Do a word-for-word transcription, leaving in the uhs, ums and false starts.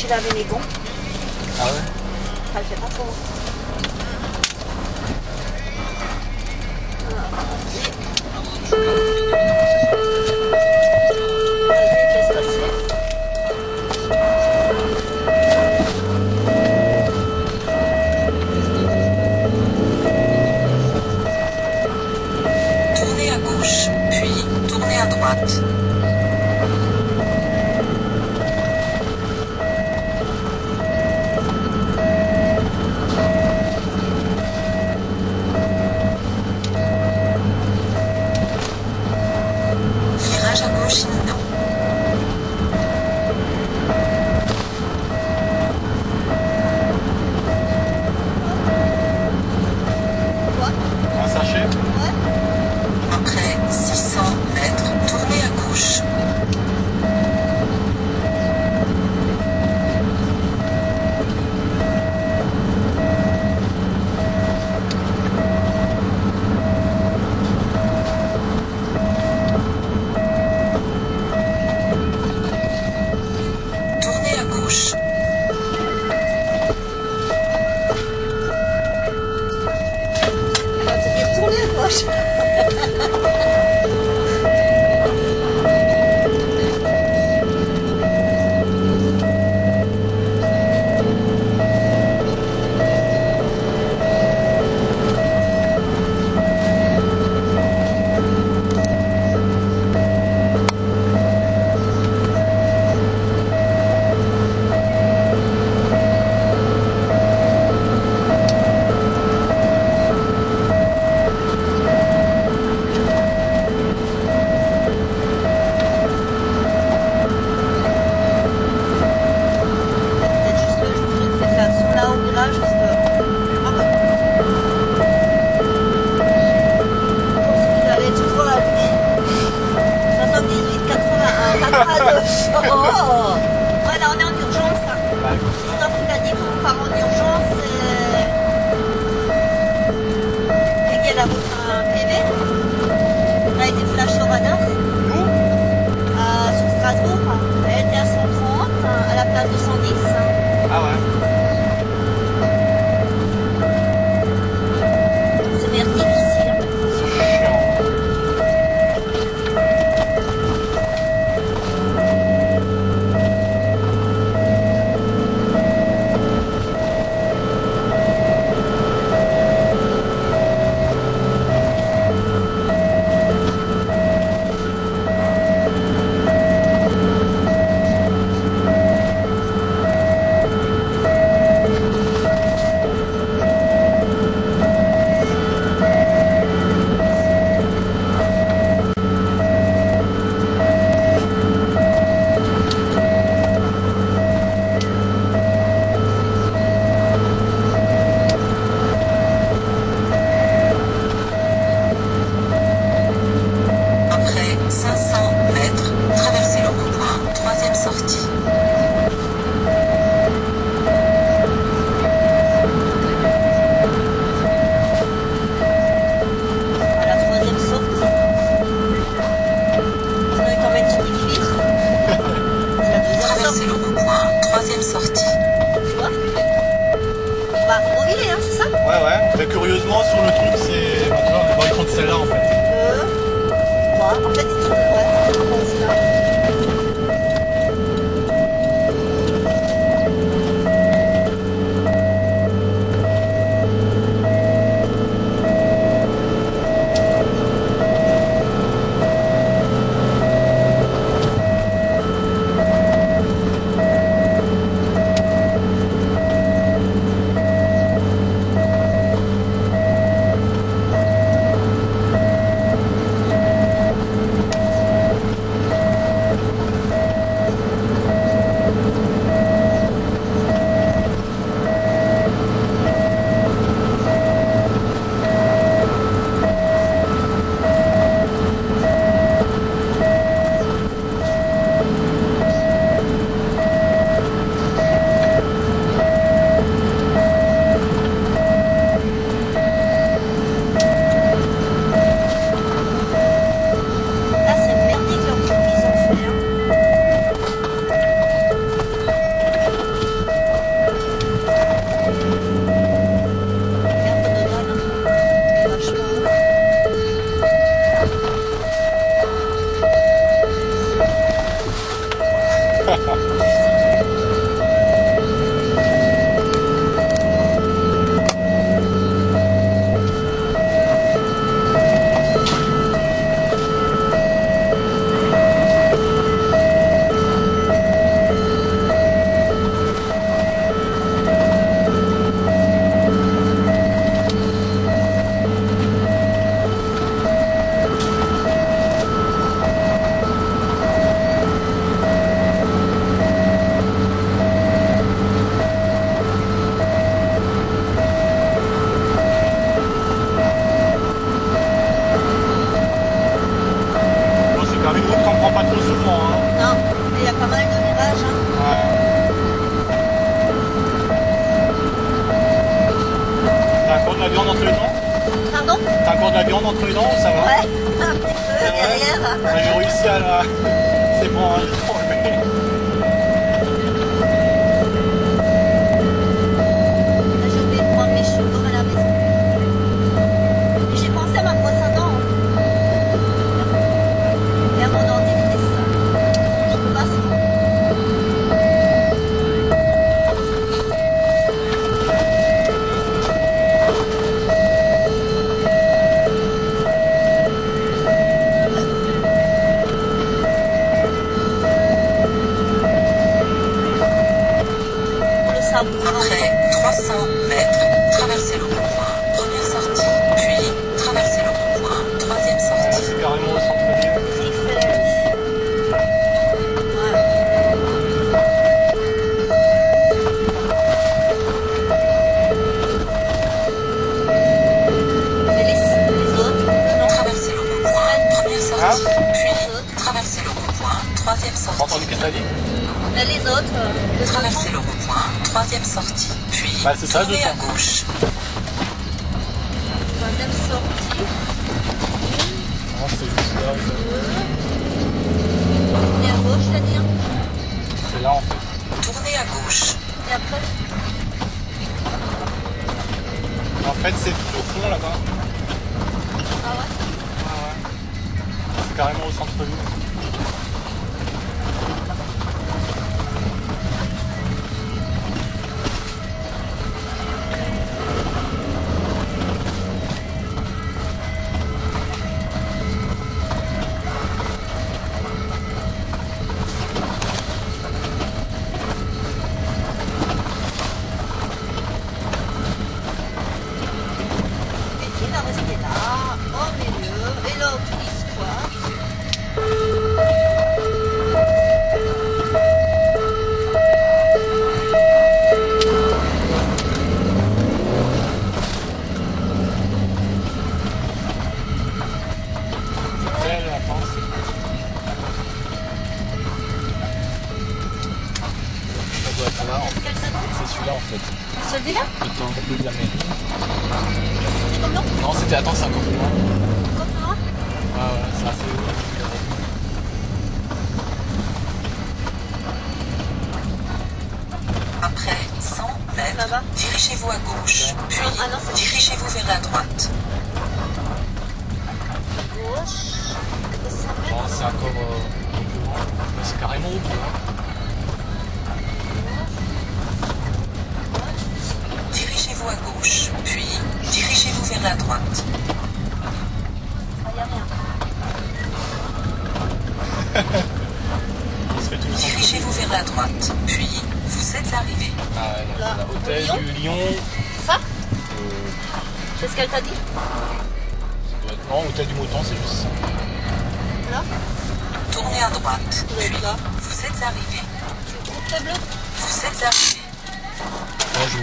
J'ai lavé mes gants. Ah ouais? Ça le fait pas trop. Vous êtes arrivé.